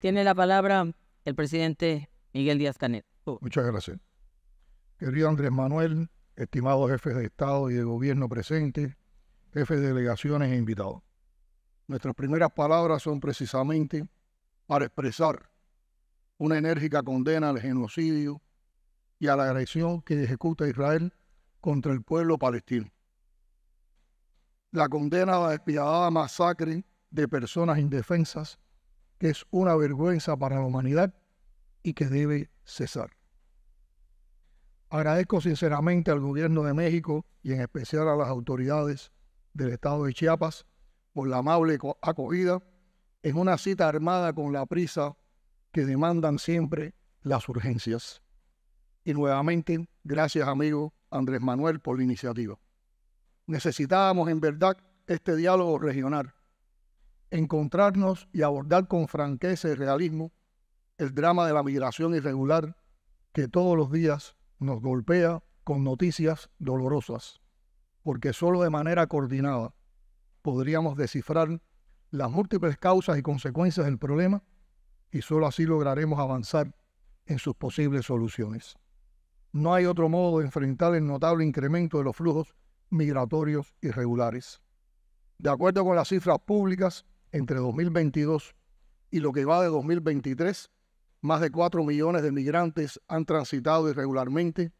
Tiene la palabra el presidente Miguel Díaz-Canel. Muchas gracias. Querido Andrés Manuel, estimados jefes de Estado y de Gobierno presentes, jefes de delegaciones e invitados. Nuestras primeras palabras son precisamente para expresar una enérgica condena al genocidio y a la agresión que ejecuta Israel contra el pueblo palestino. La condena a la despiadada masacre de personas indefensas, que es una vergüenza para la humanidad y que debe cesar. Agradezco sinceramente al gobierno de México y en especial a las autoridades del estado de Chiapas por la amable acogida en una cita armada con la prisa que demandan siempre las urgencias. Y nuevamente, gracias amigo Andrés Manuel por la iniciativa. Necesitábamos en verdad este diálogo regional, encontrarnos y abordar con franqueza y realismo el drama de la migración irregular que todos los días nos golpea con noticias dolorosas, porque solo de manera coordinada podríamos descifrar las múltiples causas y consecuencias del problema y solo así lograremos avanzar en sus posibles soluciones. No hay otro modo de enfrentar el notable incremento de los flujos migratorios irregulares. De acuerdo con las cifras públicas, entre 2022 y lo que va de 2023, más de 4 millones de migrantes han transitado irregularmente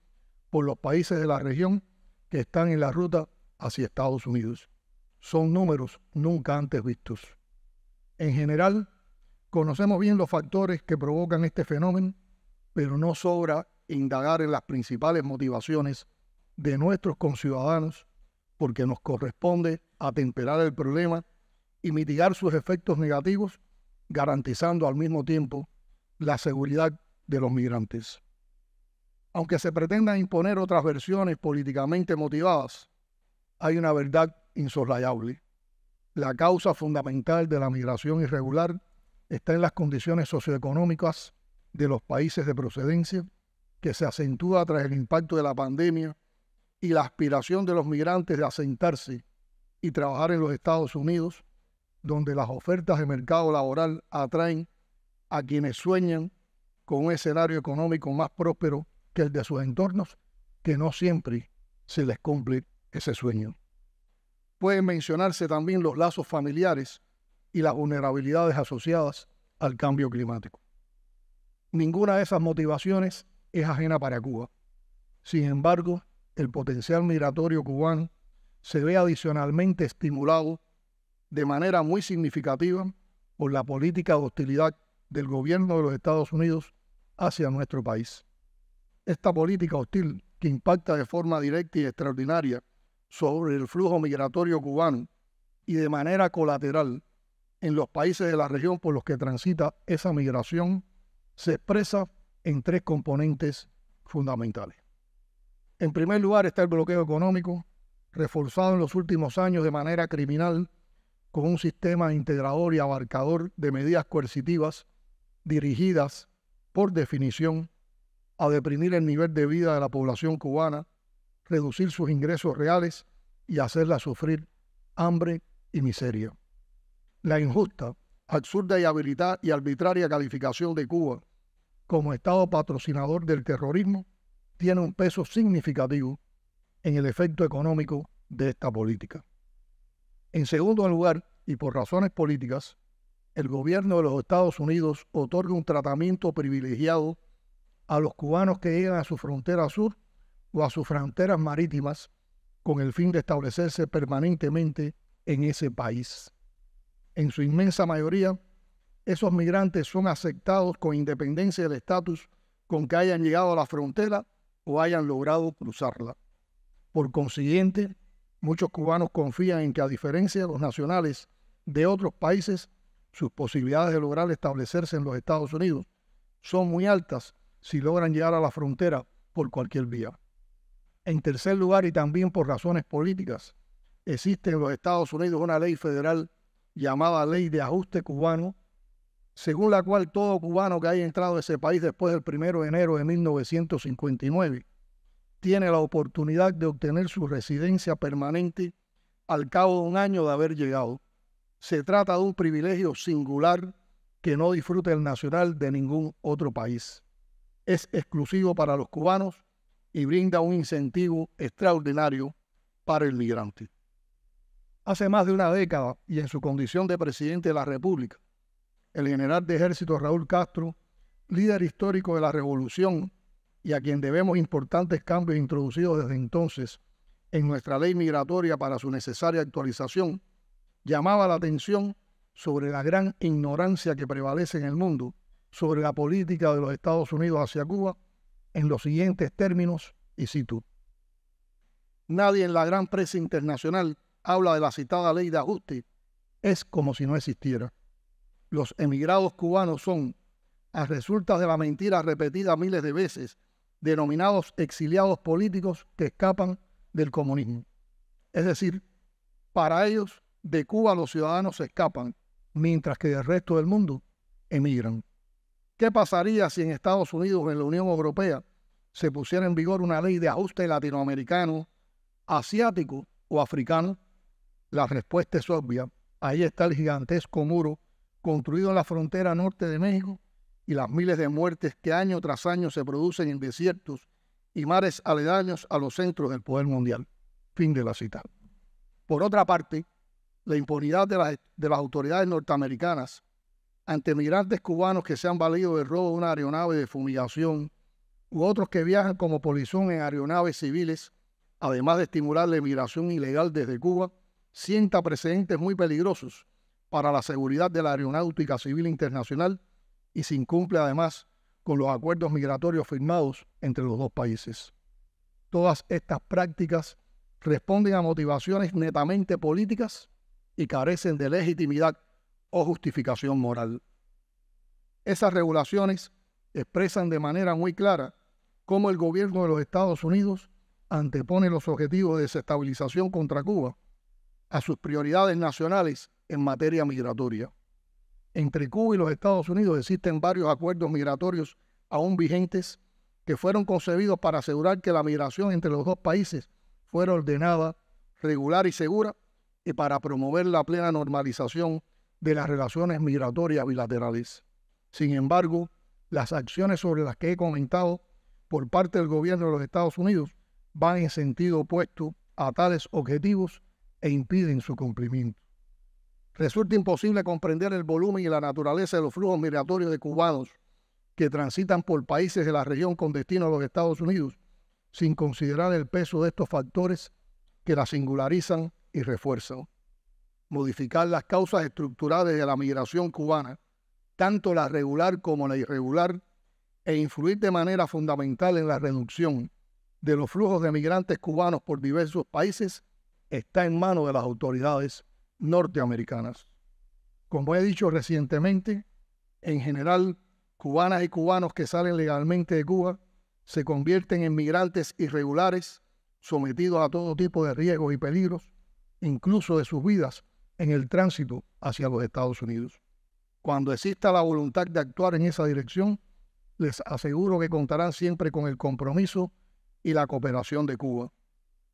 por los países de la región que están en la ruta hacia Estados Unidos. Son números nunca antes vistos. En general, conocemos bien los factores que provocan este fenómeno, pero no sobra indagar en las principales motivaciones de nuestros conciudadanos, porque nos corresponde atemperar el problema y mitigar sus efectos negativos, garantizando al mismo tiempo la seguridad de los migrantes. Aunque se pretendan imponer otras versiones políticamente motivadas, hay una verdad insoslayable. La causa fundamental de la migración irregular está en las condiciones socioeconómicas de los países de procedencia, que se acentúa tras el impacto de la pandemia y la aspiración de los migrantes de asentarse y trabajar en los Estados Unidos, donde las ofertas de mercado laboral atraen a quienes sueñan con un escenario económico más próspero que el de sus entornos, que no siempre se les cumple ese sueño. Pueden mencionarse también los lazos familiares y las vulnerabilidades asociadas al cambio climático. Ninguna de esas motivaciones es ajena para Cuba. Sin embargo, el potencial migratorio cubano se ve adicionalmente estimulado de manera muy significativa por la política de hostilidad del gobierno de los Estados Unidos hacia nuestro país. Esta política hostil, que impacta de forma directa y extraordinaria sobre el flujo migratorio cubano y de manera colateral en los países de la región por los que transita esa migración, se expresa en tres componentes fundamentales. En primer lugar está el bloqueo económico, reforzado en los últimos años de manera criminal con un sistema integrador y abarcador de medidas coercitivas dirigidas, por definición, a deprimir el nivel de vida de la población cubana, reducir sus ingresos reales y hacerla sufrir hambre y miseria. La injusta, absurda y arbitraria calificación de Cuba como Estado patrocinador del terrorismo tiene un peso significativo en el efecto económico de esta política. En segundo lugar, y por razones políticas, el gobierno de los Estados Unidos otorga un tratamiento privilegiado a los cubanos que llegan a su frontera sur o a sus fronteras marítimas con el fin de establecerse permanentemente en ese país. En su inmensa mayoría, esos migrantes son aceptados con independencia del estatus con que hayan llegado a la frontera o hayan logrado cruzarla. Por consiguiente, muchos cubanos confían en que, a diferencia de los nacionales de otros países, sus posibilidades de lograr establecerse en los Estados Unidos son muy altas si logran llegar a la frontera por cualquier vía. En tercer lugar, y también por razones políticas, existe en los Estados Unidos una ley federal llamada Ley de Ajuste Cubano, según la cual todo cubano que haya entrado a ese país después del 1 de enero de 1959 tiene la oportunidad de obtener su residencia permanente al cabo de un año de haber llegado. Se trata de un privilegio singular que no disfruta el nacional de ningún otro país. Es exclusivo para los cubanos y brinda un incentivo extraordinario para el migrante. Hace más de una década, y en su condición de presidente de la República, el general de ejército Raúl Castro, líder histórico de la revolución y a quien debemos importantes cambios introducidos desde entonces en nuestra ley migratoria para su necesaria actualización, llamaba la atención sobre la gran ignorancia que prevalece en el mundo sobre la política de los Estados Unidos hacia Cuba en los siguientes términos, y cito: nadie en la gran prensa internacional habla de la citada ley de ajuste, es como si no existiera. Los emigrados cubanos son, a resultas de la mentira repetida miles de veces, denominados exiliados políticos que escapan del comunismo. Es decir, para ellos, de Cuba los ciudadanos se escapan, mientras que del resto del mundo emigran. ¿Qué pasaría si en Estados Unidos o en la Unión Europea se pusiera en vigor una ley de ajuste latinoamericano, asiático o africano? La respuesta es obvia. Ahí está el gigantesco muro construido en la frontera norte de México y las miles de muertes que año tras año se producen en desiertos y mares aledaños a los centros del poder mundial. Fin de la cita. Por otra parte, la impunidad de las autoridades norteamericanas ante migrantes cubanos que se han valido del robo de una aeronave de fumigación u otros que viajan como polizón en aeronaves civiles, además de estimular la emigración ilegal desde Cuba, sienta precedentes muy peligrosos para la seguridad de la aeronáutica civil internacional y se incumple además con los acuerdos migratorios firmados entre los dos países. Todas estas prácticas responden a motivaciones netamente políticas y carecen de legitimidad o justificación moral. Esas regulaciones expresan de manera muy clara cómo el gobierno de los Estados Unidos antepone los objetivos de desestabilización contra Cuba a sus prioridades nacionales en materia migratoria. Entre Cuba y los Estados Unidos existen varios acuerdos migratorios aún vigentes que fueron concebidos para asegurar que la migración entre los dos países fuera ordenada, regular y segura, y para promover la plena normalización de las relaciones migratorias bilaterales. Sin embargo, las acciones sobre las que he comentado por parte del gobierno de los Estados Unidos van en sentido opuesto a tales objetivos e impiden su cumplimiento. Resulta imposible comprender el volumen y la naturaleza de los flujos migratorios de cubanos que transitan por países de la región con destino a los Estados Unidos sin considerar el peso de estos factores que la singularizan y refuerzan. Modificar las causas estructurales de la migración cubana, tanto la regular como la irregular, e influir de manera fundamental en la reducción de los flujos de migrantes cubanos por diversos países, está en manos de las autoridades norteamericanas. Como he dicho recientemente, en general, cubanas y cubanos que salen legalmente de Cuba se convierten en migrantes irregulares sometidos a todo tipo de riesgos y peligros, incluso de sus vidas, en el tránsito hacia los Estados Unidos. Cuando exista la voluntad de actuar en esa dirección, les aseguro que contarán siempre con el compromiso y la cooperación de Cuba.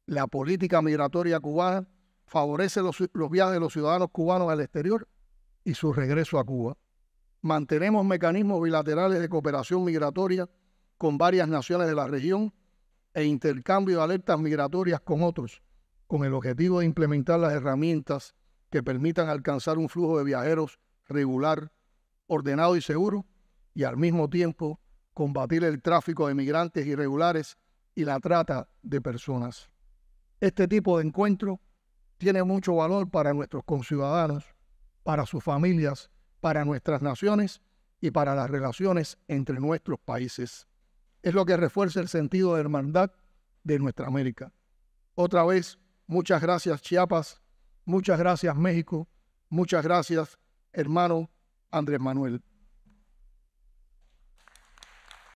La política migratoria cubana favorece los viajes de los ciudadanos cubanos al exterior y su regreso a Cuba. Mantenemos mecanismos bilaterales de cooperación migratoria con varias naciones de la región e intercambio de alertas migratorias con otros, con el objetivo de implementar las herramientas que permitan alcanzar un flujo de viajeros regular, ordenado y seguro, y al mismo tiempo combatir el tráfico de migrantes irregulares y la trata de personas. Este tipo de encuentro tiene mucho valor para nuestros conciudadanos, para sus familias, para nuestras naciones y para las relaciones entre nuestros países. Es lo que refuerza el sentido de hermandad de nuestra América. Otra vez, muchas gracias Chiapas, muchas gracias México, muchas gracias hermano Andrés Manuel.